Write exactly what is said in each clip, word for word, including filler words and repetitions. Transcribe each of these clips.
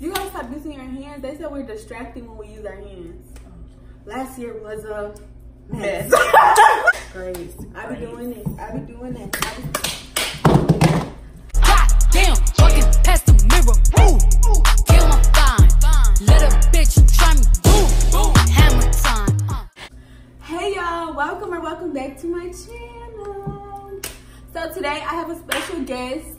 You gotta stop using your hands. They said we're distracting when we use our hands. Last year was a mess. Grace. I be doing it. I be doing it. God damn, walking past the mirror. Woo! Kill my fine. Little bitch, you try me. Boom, boom. Hammer time. Hey y'all, welcome or welcome back to my channel. So today I have a special guest,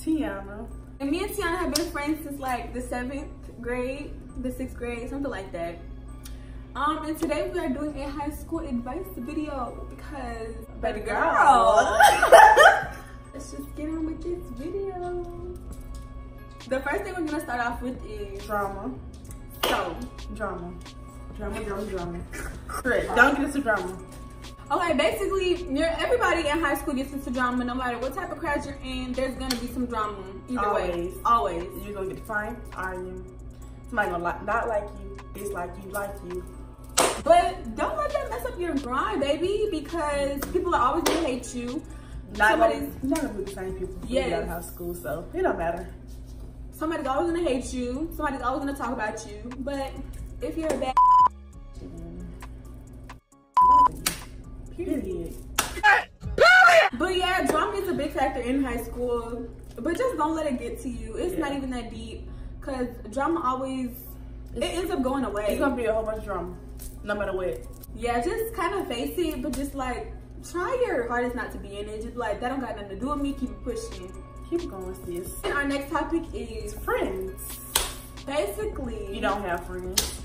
Tiana. And me and Tiana have been friends since like the seventh grade, the sixth grade, something like that. Um, and today we are doing a high school advice video because, baby girl, let's just get on with this video. The first thing we're gonna start off with is drama. So, drama, drama, drama, drama. Don't get into drama. Okay, basically, you're, everybody in high school gets into drama, no matter what type of crowd you're in, there's gonna be some drama, either always. way. Always. You're gonna get fined, argue, somebody gonna li not like you, dislike you, like you. But don't let that mess up your grind, baby, because people are always gonna hate you. Not Somebody's gonna, not gonna be the same people yes. out of high school, so it don't matter. Somebody's always gonna hate you, somebody's always gonna talk about you, but if you're a bad Period. But yeah, drama is a big factor in high school, but just don't let it get to you. It's yeah. not even that deep, because drama always, it ends up going away. It's going to be a whole bunch of drama, no matter what. Yeah, just kind of face it, but just like, try your hardest not to be in it. Just like, that don't got nothing to do with me, keep pushing. Keep going, sis. And our next topic is friends. Basically. You don't have friends.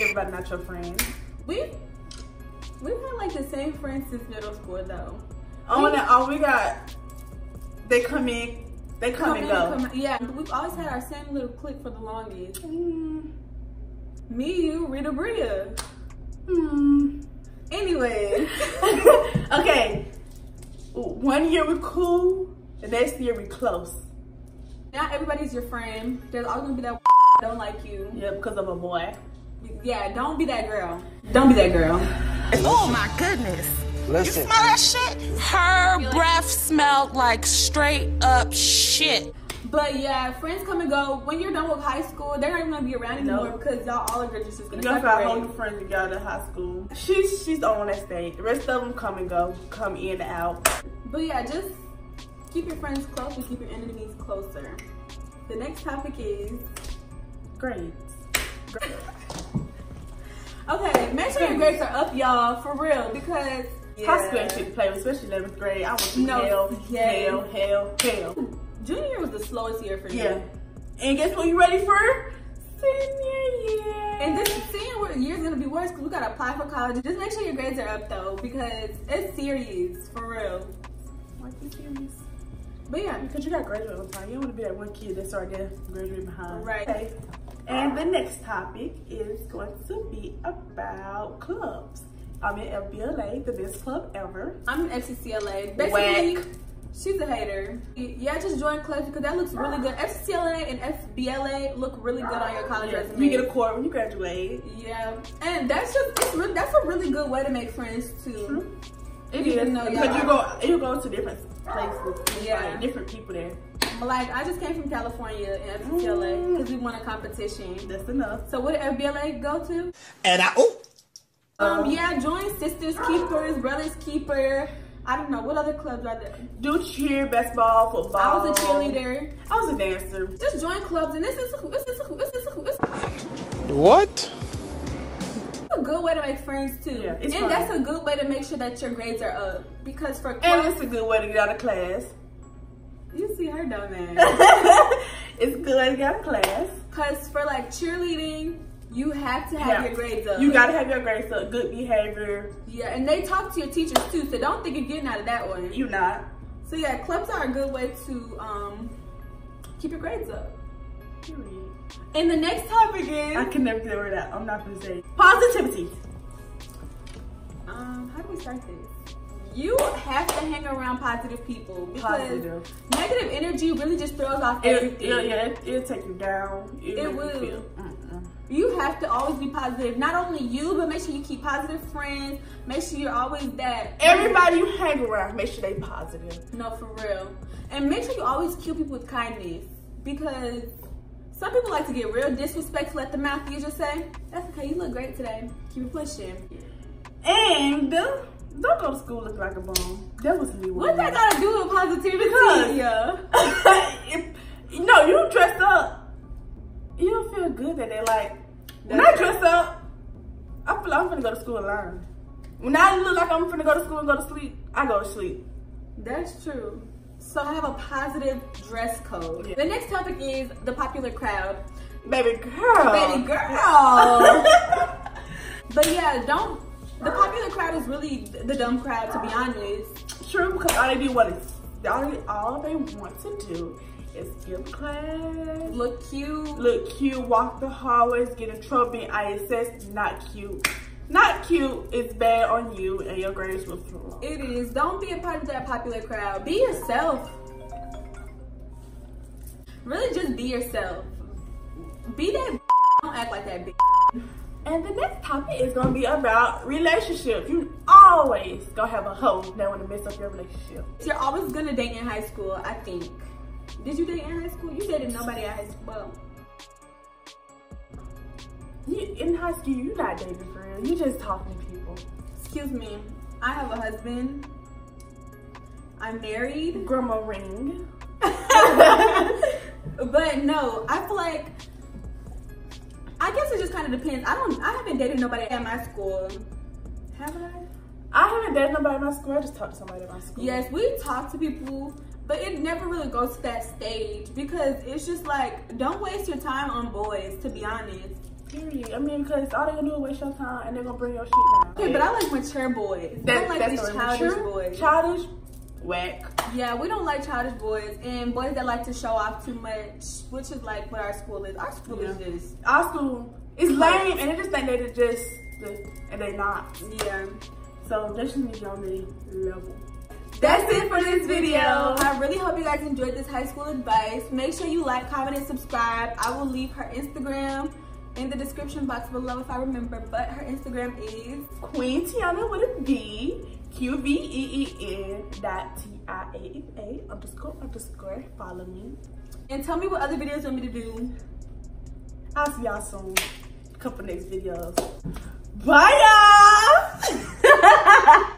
Everybody not your friend. We We've had like the same friends since middle school though. Oh, we, and, oh, we got, they come in, they come, come and go. And come, yeah, we've always had our same little clique for the longest. Mm. Me, you, Rita, Bria. Hmm. Anyway. Okay. One year we're cool, the next year we're close. Not everybody's your friend. There's always gonna be that don't like you. Yeah, because of a boy. Yeah, don't be that girl. Don't be that girl. Oh my goodness. Listen. You smell that shit? Her like breath smelled like straight up shit. But yeah, friends come and go. When you're done with high school, they're not even gonna be around anymore nope. because y'all all of you are just gonna separate. You got all your friends you got in high school. She's, she's on that stage. The rest of them come and go, come in and out. But yeah, just keep your friends close and keep your enemies closer. The next topic is grades. Grades. Okay, make sure your grades are up, y'all, for real, because yeah. high school ain't shit to play with, especially eleventh grade. I was no, hell, yeah. hell, hell, hell. Junior year was the slowest year for you. Yeah. And guess what you ready for? Senior year. And this senior year's gonna be worse because we gotta apply for college. Just make sure your grades are up though, because it's serious, for real. Why is it serious? But yeah, because you gotta graduate all the time. You don't wanna be that one kid that's already graduating behind. Right. Okay. And the next topic is going to be about clubs. I'm in F B L A, the best club ever. I'm in F C C L A. Basically, Whack. She's a hater. Yeah, just join clubs because that looks really good. F C C L A and F B L A look really good on your college resume. You get a core when you graduate. Yeah, and that's just it's really, that's a really good way to make friends too. True. If yes. you know, because you go you go to different places, yeah, like different people there. Like, I just came from California in F C C L A because we won a competition. That's enough. So what did F B L A go to? And I, oh. Um, yeah, join Sisters Keepers, Brothers Keeper. I don't know. What other clubs are there? Do cheer, basketball, football. I was a cheerleader. I was a dancer. Just join clubs. And this is, this is, this is, this is. What? A good way to make friends too, yeah, and fun. That's a good way to make sure that your grades are up because for class, and it's a good way to get out of class. You see her dumb ass. It's good way to get out of class. Cause for like cheerleading, you have to have yeah. your grades up. You gotta have your grades up. Good behavior. Yeah, and they talk to your teachers too, so don't think you're getting out of that one. You not. So yeah, clubs are a good way to um keep your grades up. Period. And the next topic is I can never get over that. I'm not gonna say positivity. Um, how do we start this? You have to hang around positive people because positive. negative energy really just throws off it, everything. It, yeah, it, it'll take you down. It, it will. You, uh-uh. you have to always be positive. Not only you, but make sure you keep positive friends. Make sure you're always that. Everybody you hang around, make sure they positive. No, for real. And make sure you always kill people with kindness. because some people like to get real disrespectful at the mouth. You just say, that's okay, you look great today. Keep it pushing. And don't go to school looking like a bum. That was me. What that got to do with positivity? Because, yeah. if, you know, you dressed up. You don't feel good that they like, when I dress up, I feel like I'm finna go to school and learn. When I look like I'm finna go to school and go to sleep, I go to sleep. That's true. So I have a positive dress code. Yeah. The next topic is the popular crowd. Baby girl. Baby girl. But yeah, don't, the popular crowd is really the dumb crowd, to be honest. True, because all they do what is, all they, all they want to do is skip class. Look cute. Look cute, walk the hallways, get in trouble, being I S S, not cute. Not cute, it's bad on you and your grades will fall. It is. Don't be a part of that popular crowd. Be yourself. Really just be yourself. Be that b***h. Don't act like that b***h. And the next topic is going to be about relationships. You always going to have a hoe that want to mess up your relationship. You're always going to date in high school, I think. Did you date in high school? You dated nobody at high school. Well, you, in high school, you're not dating for real. You're just talking to people. Excuse me. I have a husband. I'm married. Grandma ring. But no, I feel like, I guess it just kind of depends. I don't, I haven't dated nobody at my school. Have I? I haven't dated nobody at my school. I just talked to somebody at my school. Yes, we talk to people, but it never really goes to that stage because it's just like, don't waste your time on boys, to be honest. I mean, because all they're gonna do is waste your time and they're gonna bring your shit down. Okay, but I like mature boys. That, I don't like these childish mature, boys. Childish? Whack. Yeah, we don't like childish boys and boys that like to show off too much, which is like what our school is. Our school yeah. is just. Our school is lame and they just think they're just, just and they're not. Yeah. So that's just me on the level. That's it for this video. I really hope you guys enjoyed this high school advice. Make sure you like, comment, and subscribe. I will leave her Instagram in the description box below if I remember, but her Instagram is Queen Tiana with a B, Q V E E N dot T I A N A underscore underscore. Follow me. And tell me what other videos you want me to do. I'll see y'all soon. Couple next videos. Bye y'all!